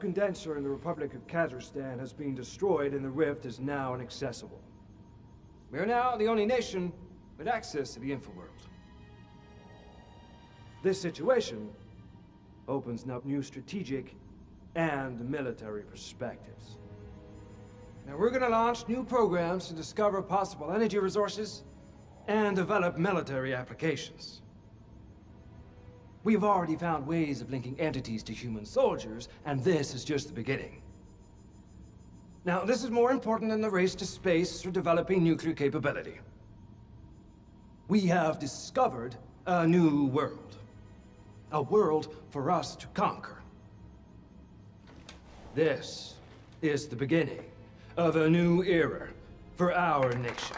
condenser in the Republic of Kazakhstan has been destroyed and the rift is now inaccessible. We are now the only nation with access to the Infraworld. This situation opens up new strategic and military perspectives. Now we're going to launch new programs to discover possible energy resources and develop military applications. We've already found ways of linking entities to human soldiers, and this is just the beginning. Now, this is more important than the race to space for developing nuclear capability. We have discovered a new world. A world for us to conquer. This is the beginning of a new era for our nation.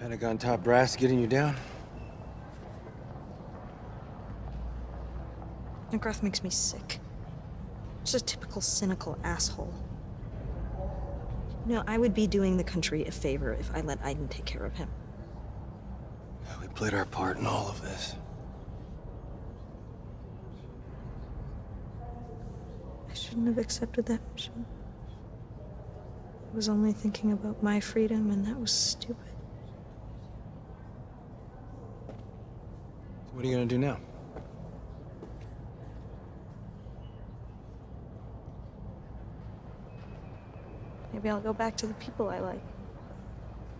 Pentagon top brass getting you down? McGrath makes me sick. Just a typical cynical asshole. No, I would be doing the country a favor if I let Aiden take care of him. Yeah, we played our part in all of this. I shouldn't have accepted that mission. I was only thinking about my freedom, and that was stupid. What are you gonna do now? Maybe I'll go back to the people I like.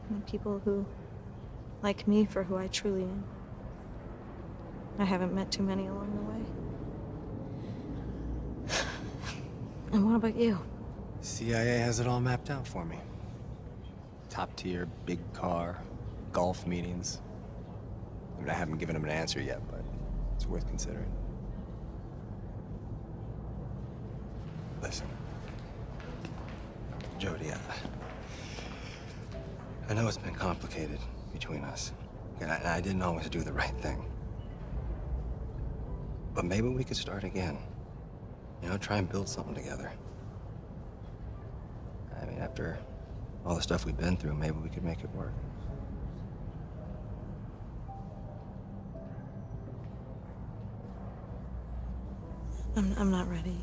And the people who like me for who I truly am. I haven't met too many along the way. And what about you? CIA has it all mapped out for me. Top tier, big car, golf meetings. I mean, I haven't given him an answer yet, but it's worth considering. Listen, Jodie, I know it's been complicated between us, and I didn't always do the right thing. But maybe we could start again. You know, try and build something together. I mean, after all the stuff we've been through, maybe we could make it work. I'm not ready.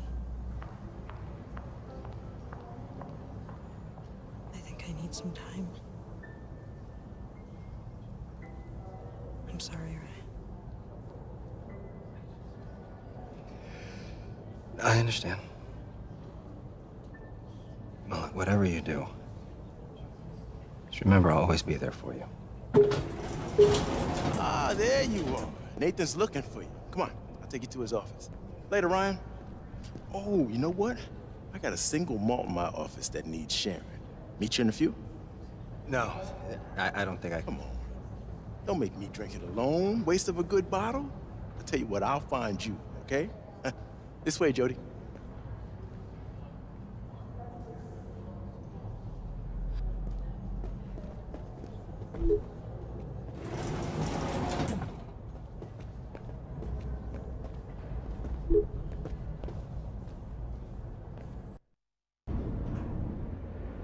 I think I need some time. I'm sorry, Ryan. I understand. Well, whatever you do, just remember I'll always be there for you. Ah, there you are. Nathan's looking for you. Come on, I'll take you to his office. Later, Ryan. Oh, you know what? I got a single malt in my office that needs sharing. Meet you in a few? No, I don't think I can. Come on. Don't make me drink it alone. Waste of a good bottle. I'll tell you what, I'll find you, okay? This way, Jodie.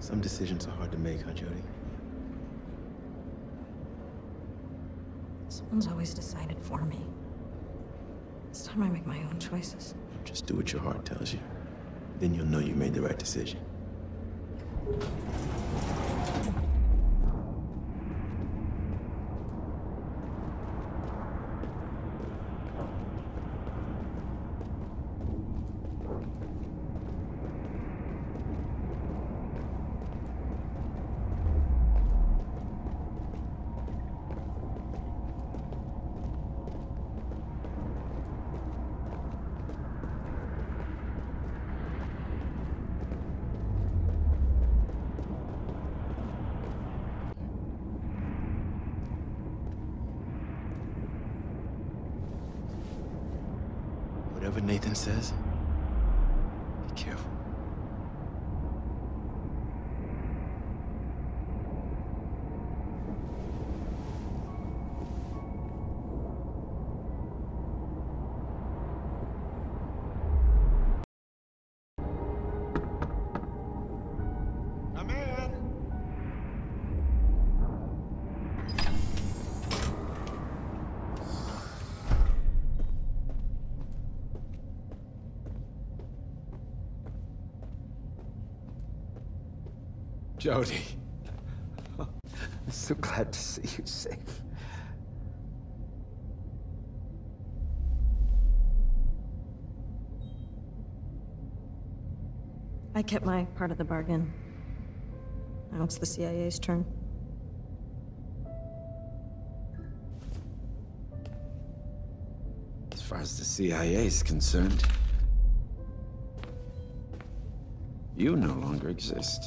Some decisions are hard to make, huh, Jodie? Someone's always decided for me. This time I make my own choices. Just do what your heart tells you. Then you'll know you made the right decision. Whatever Nathan says, be careful. Jodie. I'm so glad to see you safe. I kept my part of the bargain. Now it's the CIA's turn. As far as the CIA is concerned, you no longer exist.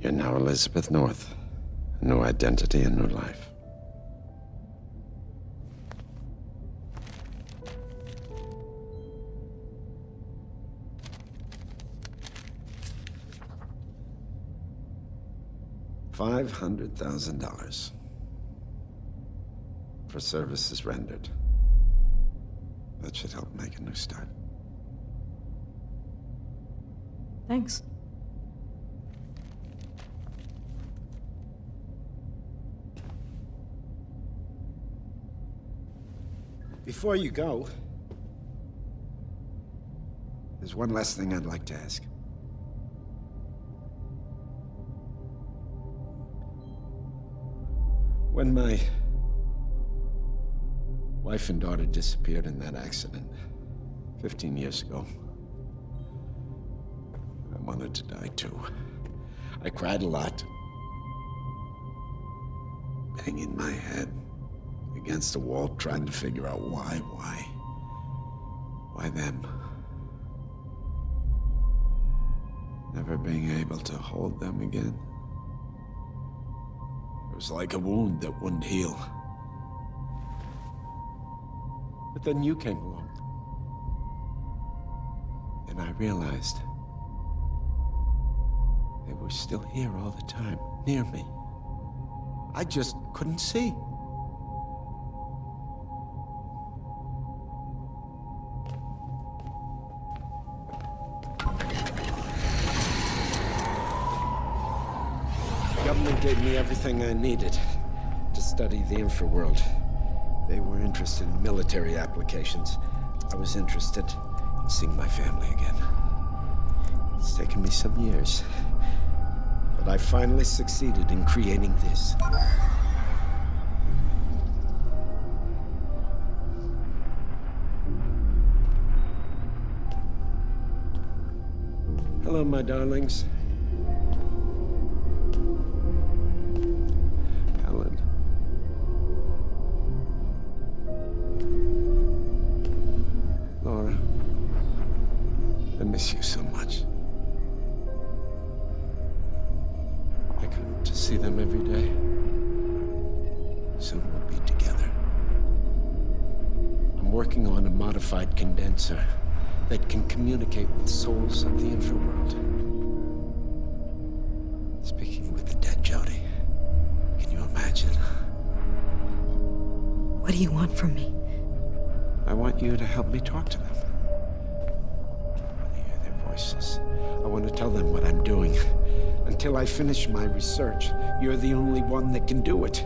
You're now Elizabeth North. A new identity and new life. $500,000 for services rendered. That should help make a new start. Thanks. Before you go, there's one last thing I'd like to ask. When my wife and daughter disappeared in that accident 15 years ago, I wanted to die too. I cried a lot, banging my head against the wall, trying to figure out why them? Never being able to hold them again. It was like a wound that wouldn't heal. But then you came along. And I realized they were still here all the time, near me. I just couldn't see. Gave me everything I needed to study the Infraworld. They were interested in military applications. I was interested in seeing my family again. It's taken me some years, but I finally succeeded in creating this. Hello, my darlings. Condenser that can communicate with souls of the Infraworld. Speaking with the dead, Jodie. Can you imagine? What do you want from me? I want you to help me talk to them. I want to hear their voices. I want to tell them what I'm doing. Until I finish my research, you're the only one that can do it.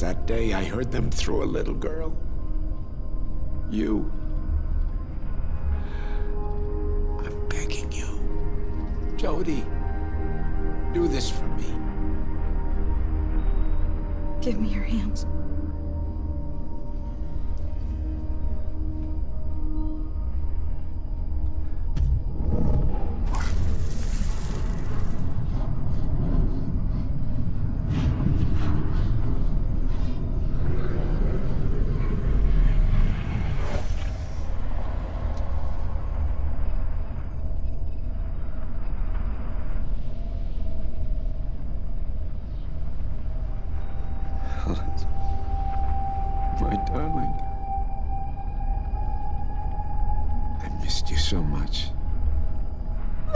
That day I heard them through a little girl. You. I'm begging you. Jodie, do this for me. Give me your hands.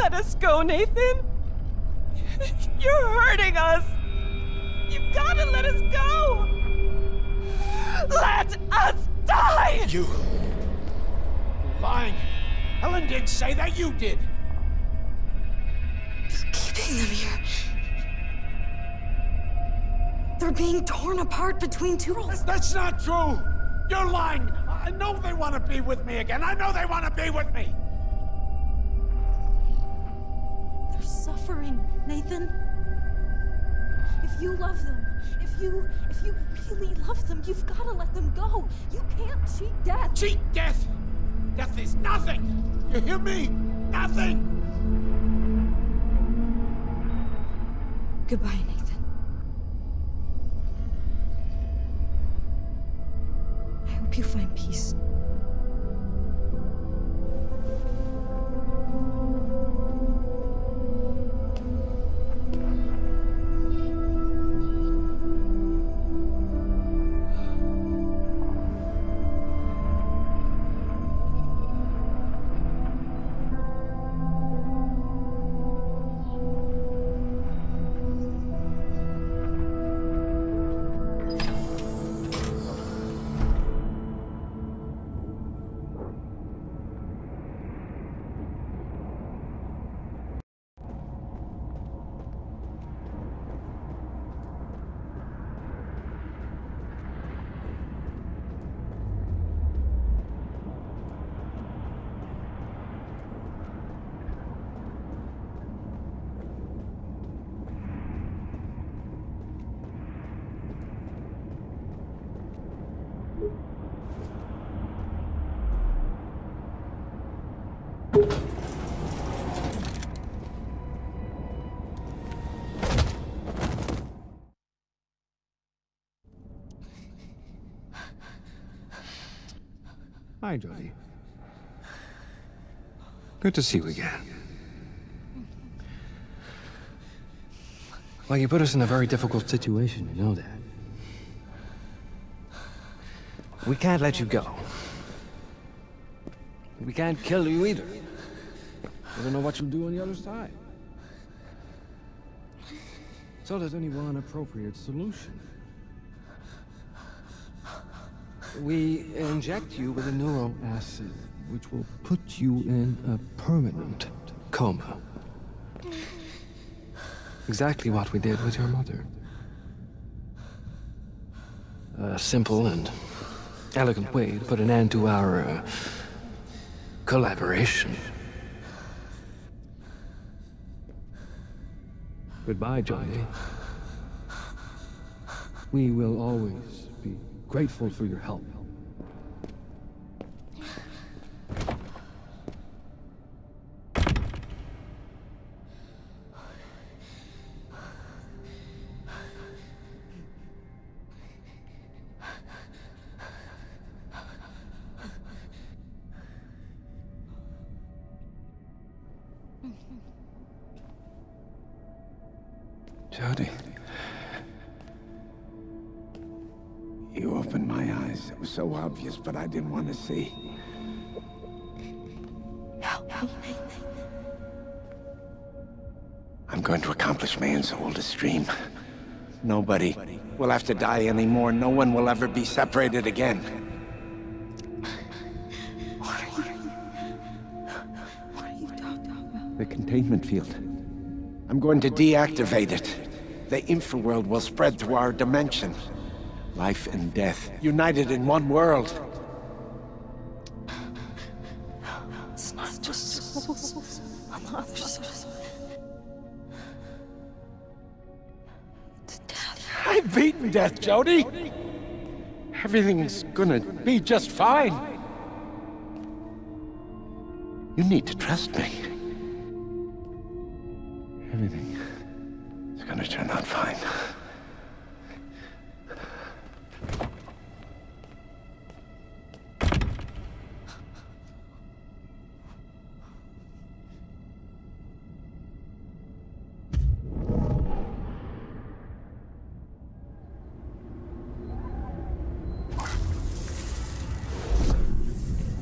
let us go, Nathan. You're hurting us. You've got to let us go. Let us die! You... lying. Helen didn't say that, you did. You're keeping them here. They're being torn apart between two worlds. That's not true. You're lying. I know they want to be with me again. I know they want to be with me. They're suffering, Nathan. If you love them, if you really love them, you've got to let them go. You can't cheat death. Cheat death? Death is nothing. You hear me? Nothing. Goodbye, Nathan. I hope you find peace. Hi, Jodie. Good to see you again. Well, you put us in a very difficult situation, you know that. We can't let you go. We can't kill you either. We don't know what you'll do on the other side. So there's only one appropriate solution. We inject you with a neural acid, which will put you in a permanent coma. Exactly what we did with your mother. A simple and elegant way to put an end to our collaboration. Goodbye, Johnny. We will always be grateful for your help. Jodie. You opened my eyes. It was so obvious, but I didn't want to see. Help me. I'm going to accomplish man's oldest dream. Nobody will have to die anymore. No one will ever be separated again. What are you talking about? The containment field. I'm going to deactivate it. The Infraworld will spread through our dimension. Life and death, united in one world. It's not just souls on the other side. It's death. I've beaten death, Jodie. Everything's gonna be just fine. You need to trust me. Everything is gonna turn out fine.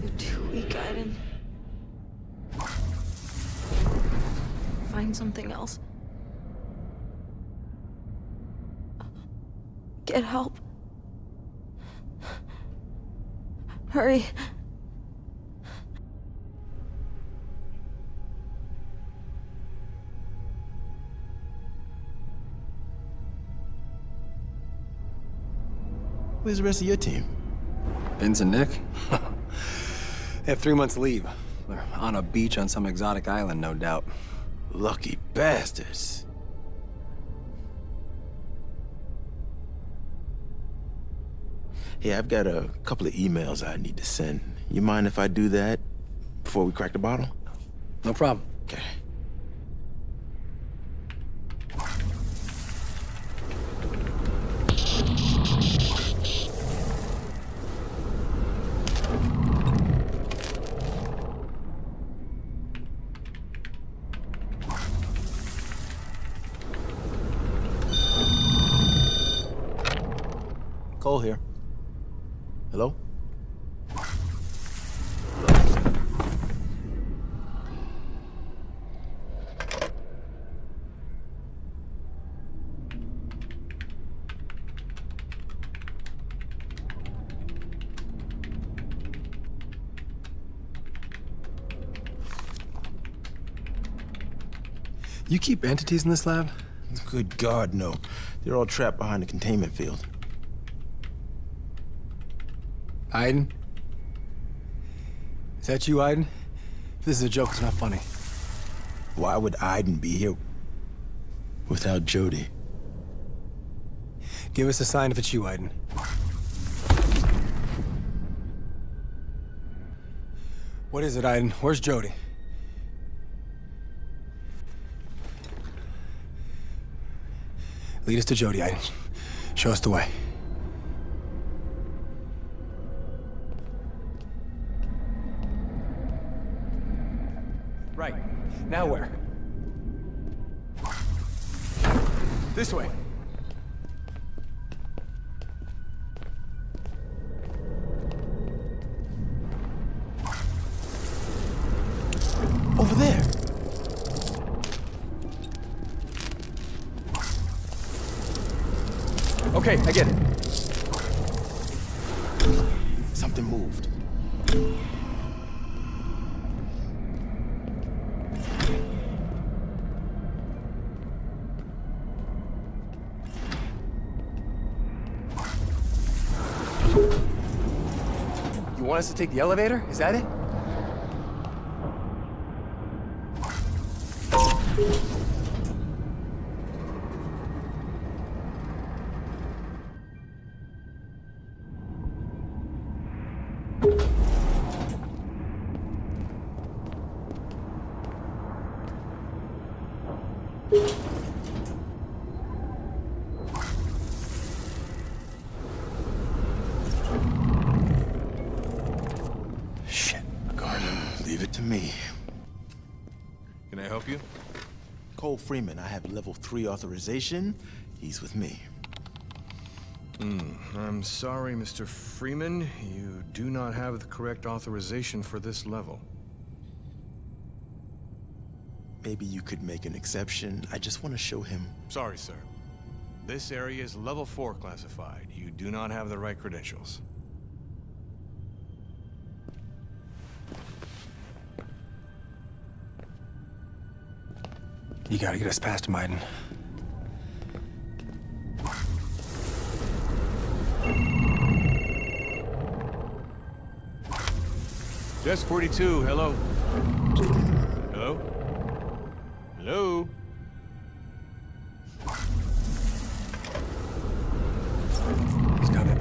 You're too weak, Aiden. find something else. Get help. Hurry. Where's the rest of your team? Vince and Nick? They have 3 months leave. They're on a beach on some exotic island, no doubt. Lucky bastards. Hey, I've got a couple of emails I need to send. You mind if I do that before we crack the bottle? No problem. Okay. Cole here. Hello? You keep entities in this lab? Good God, no. They're all trapped behind the containment field. Aiden? Is that you, Aiden? If this is a joke, it's not funny. Why would Aiden be here without Jodie? Give us a sign if it's you, Aiden. What is it, Aiden? Where's Jodie? Lead us to Jodie, Aiden. Show us the way. Right. Now where? This way. Over there. Okay, I get it. Something moved. You want us to take the elevator? Is that it? Freeman, I have level 3 authorization. He's with me. I'm sorry, Mr. Freeman. You do not have the correct authorization for this level. Maybe you could make an exception. I just want to show him. Sorry, sir. This area is level 4 classified. You do not have the right credentials. You gotta get us past him, Aiden. Just 42, hello. Hello? Hello? He's got it.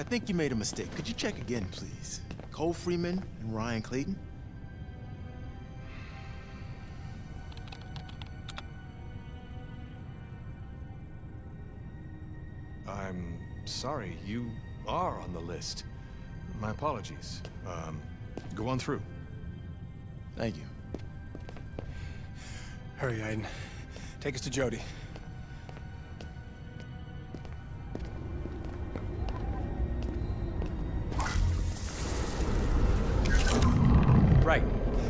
I think you made a mistake. Could you check again, please? Cole Freeman and Ryan Clayton? I'm sorry, you are on the list. My apologies. Go on through. Thank you. Hurry, Aiden. Take us to Jodie.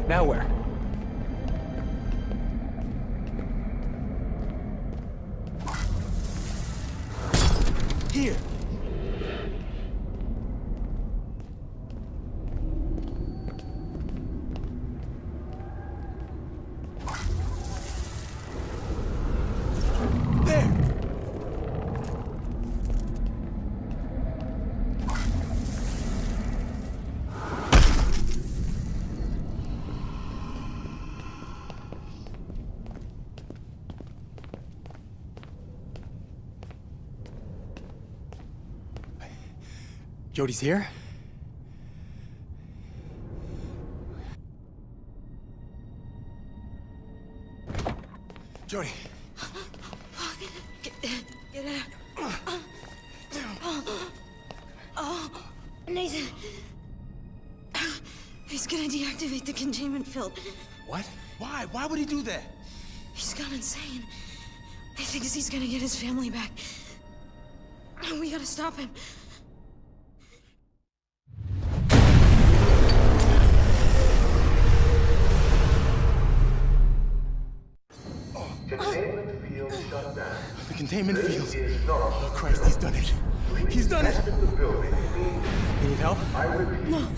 Now where? Here. Jodie's here? Jodie. Get out. Oh, Nathan. He's gonna deactivate the containment field. What? Why? Why would he do that? He's gone insane. He thinks he's gonna get his family back. We gotta stop him. Containment field. Oh, Christ, he's done it. He's done it! You need help? No.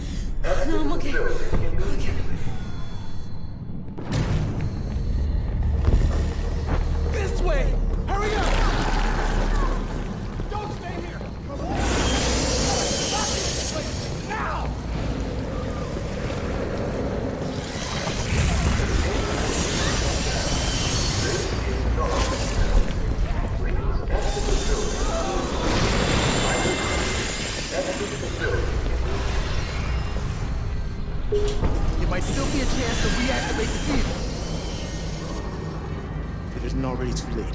No, I'm okay. Okay. This way! Hurry up! Don't stay here! Stop this place! Now! There might still be a chance to reactivate the field. But it isn't already too late.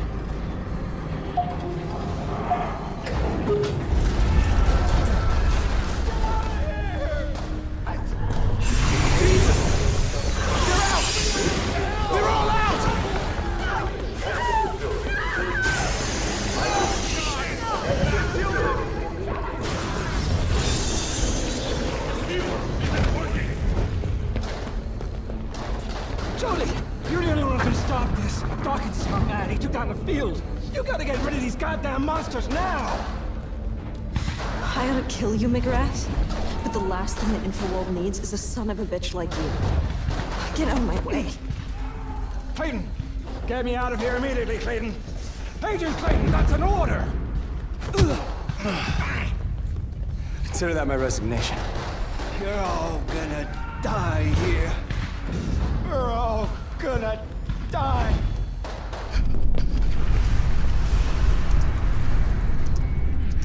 Dawkins is my man. He took down the field. You gotta get rid of these goddamn monsters now! I ought to kill you, McGrath. But the last thing that Infoworld needs is a son of a bitch like you. Get out of my way. Clayton! Get me out of here immediately, Clayton! Agent Clayton, that's an order! Consider that my resignation. You're all gonna die here. You're all gonna die!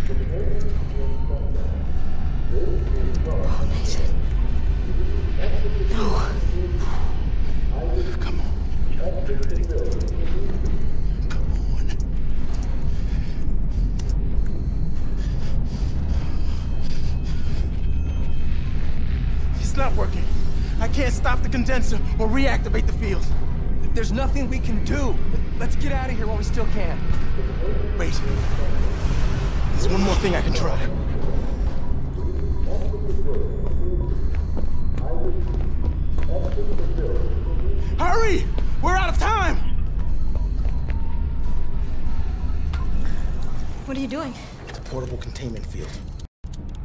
Oh, Nathan. No. Come on. Come on. It's not working. I can't stop the condenser or reactivate the field. There's nothing we can do. Let's get out of here while we still can. Wait. There's one more thing I can try. Hurry! We're out of time! What are you doing? It's a portable containment field.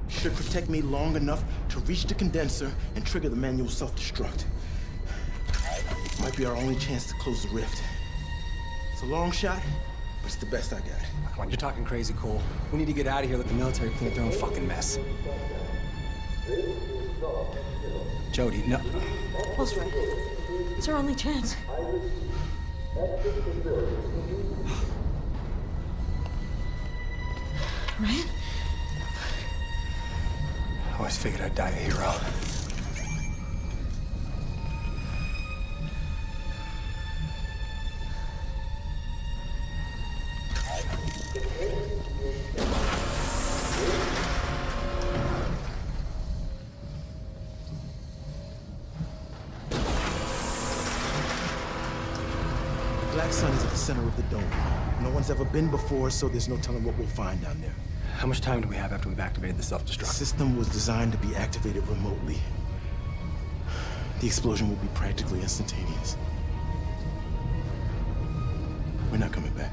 Should protect me long enough to reach the condenser and trigger the manual self-destruct. Might be our only chance to close the rift. It's a long shot, but it's the best I got. Come on, you're talking crazy, Cole. We need to get out of here, let the military clean up their own fucking mess. Jodie, no. Cole's right. It's our only chance. Right? I always figured I'd die a hero. Black Sun is at the center of the dome. No one's ever been before, so there's no telling what we'll find down there. How much time do we have after we've activated the self-destruct? The system was designed to be activated remotely. The explosion will be practically instantaneous. We're not coming back.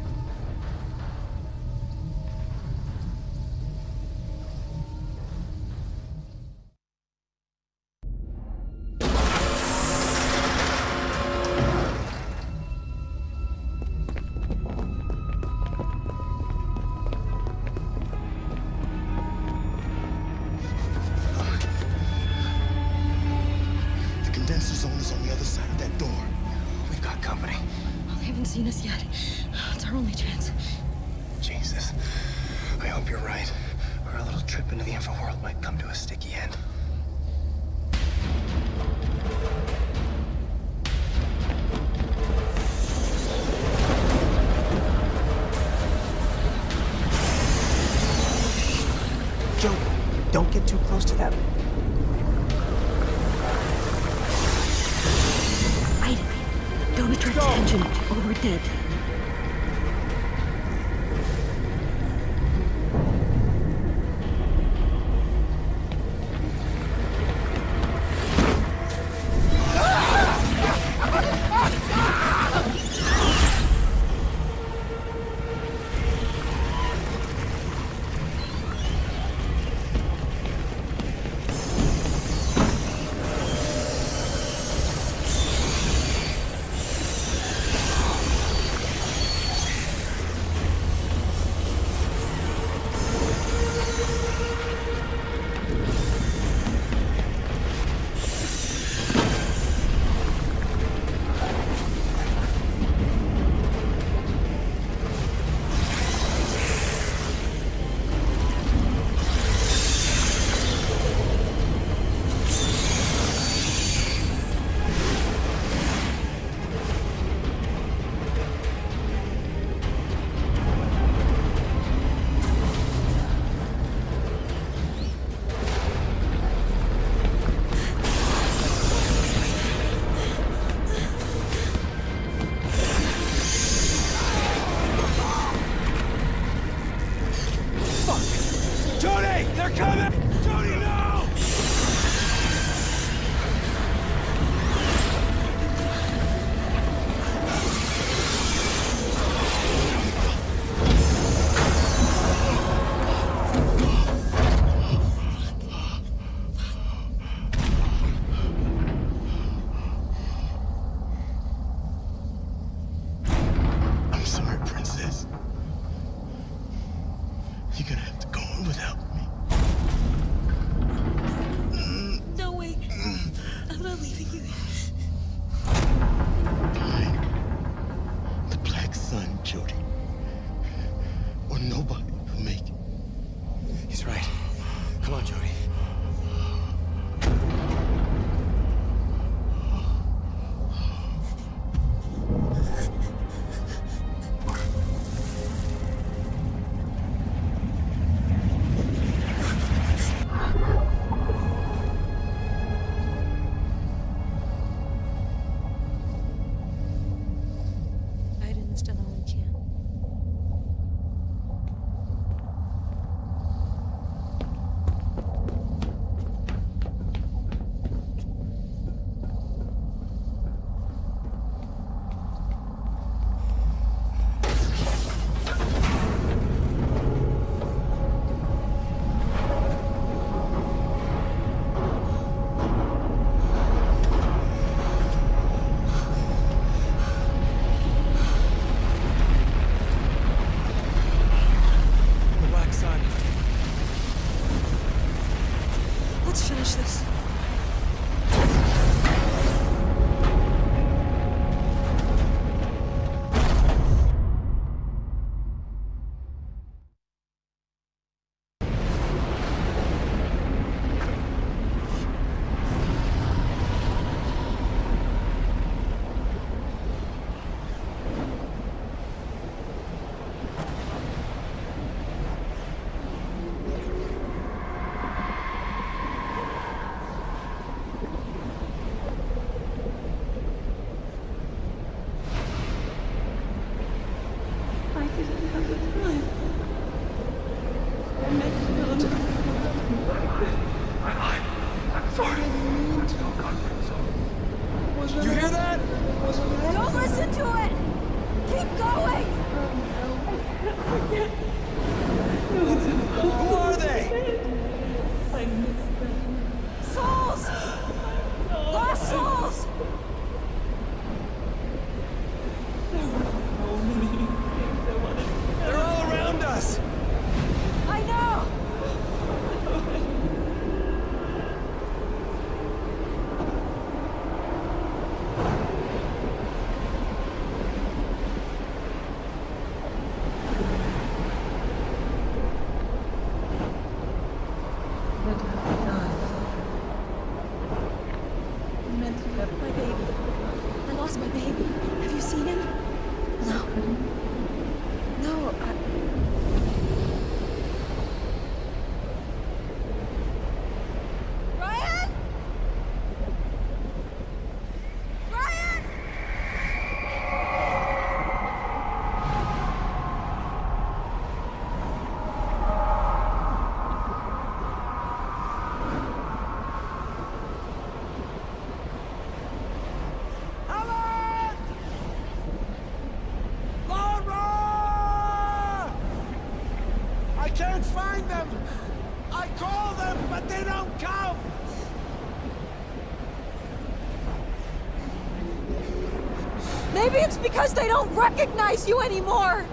Maybe it's because they don't recognize you anymore!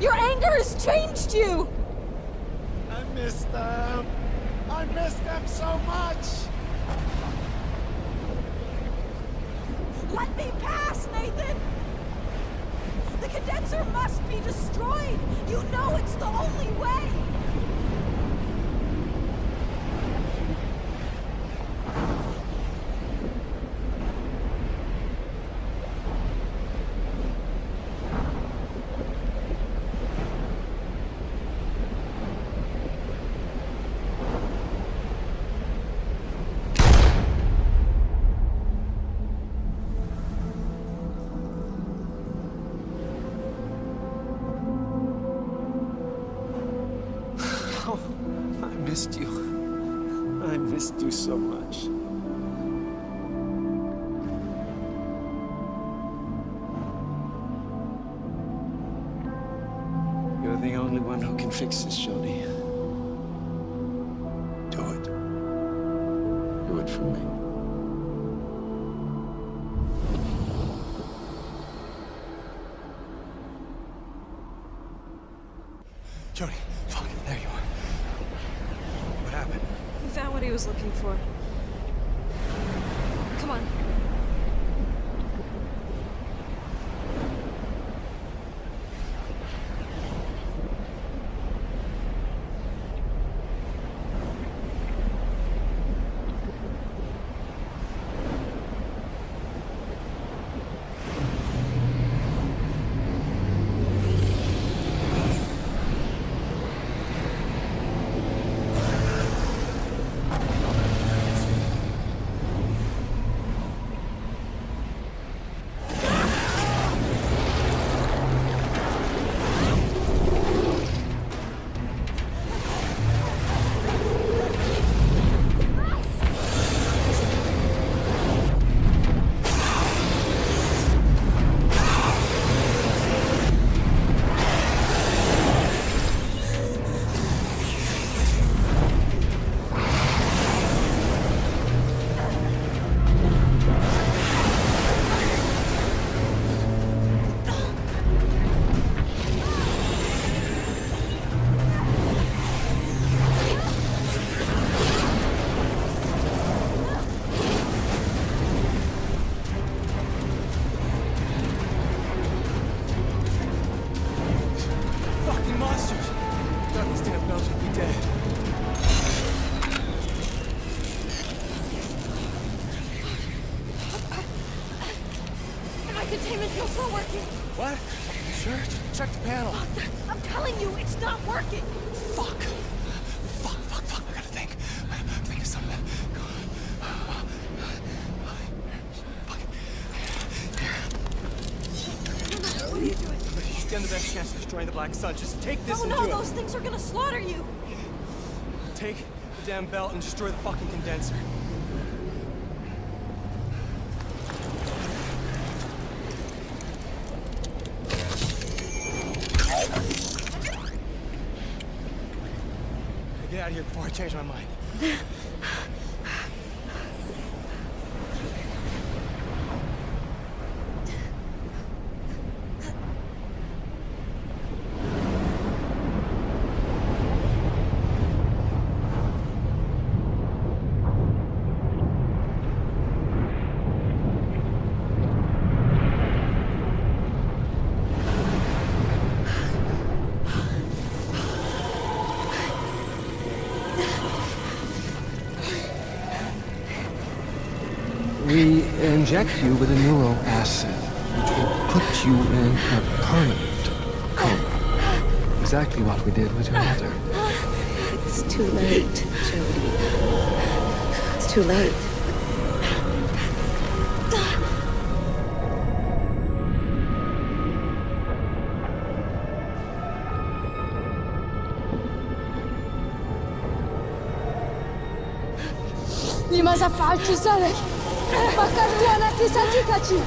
Your anger has changed you! I miss them! I miss them so much! Let me pass, Nathan! The condenser must be destroyed! You know it's the only way! Fix this, Jodie. Do it. Do it for me. Jodie, fuck, there you are. What happened? We found what he was looking for. Come on. The Black Sun. Just take this and do it. No, those things are gonna slaughter you. Take the damn belt and destroy the fucking condenser. out of here before I change my mind. Inject you with a neural acid, which will put you in a permanent coma. Exactly what we did with your mother. It's too late, Jodie. It's too late. لماذا فعلت ذلك؟ فكرت أنا في صديقتي.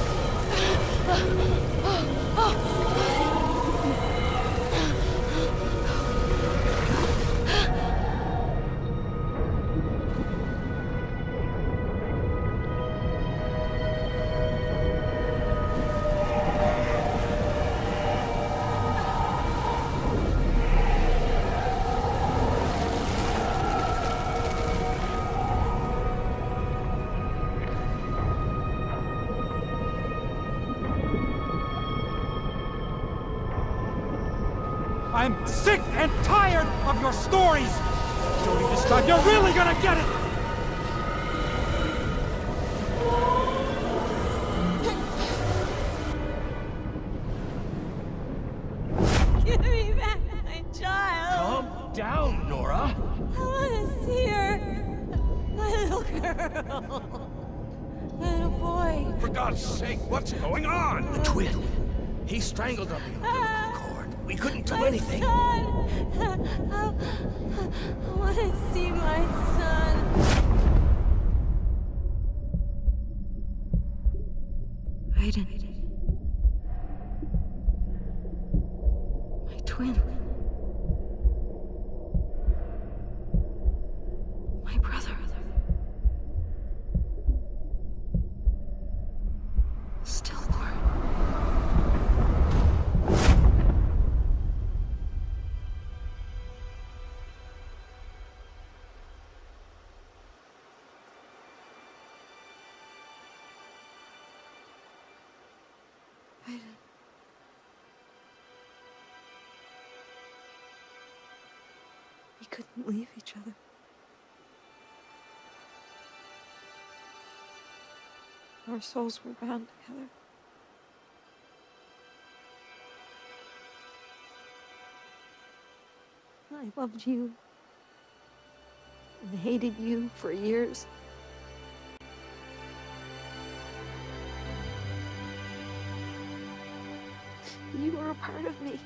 I'm sick and tired of your stories! Jodie, this time you're really gonna get it! We couldn't leave each other. Our souls were bound together. I loved you and hated you for years. You were a part of me.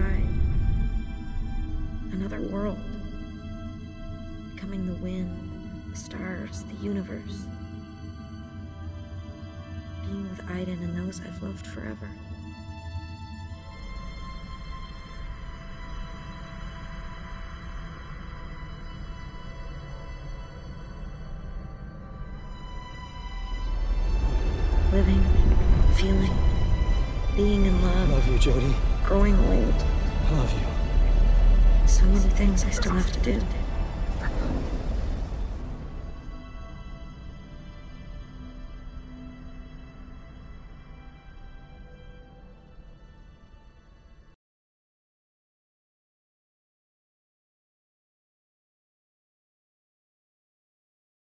Side, another world, becoming the wind, the stars, the universe, being with Aiden and those I've loved forever. Living, feeling, being in love. Love you, Jodie. Growing old. I love you. Some of the things I still have to do.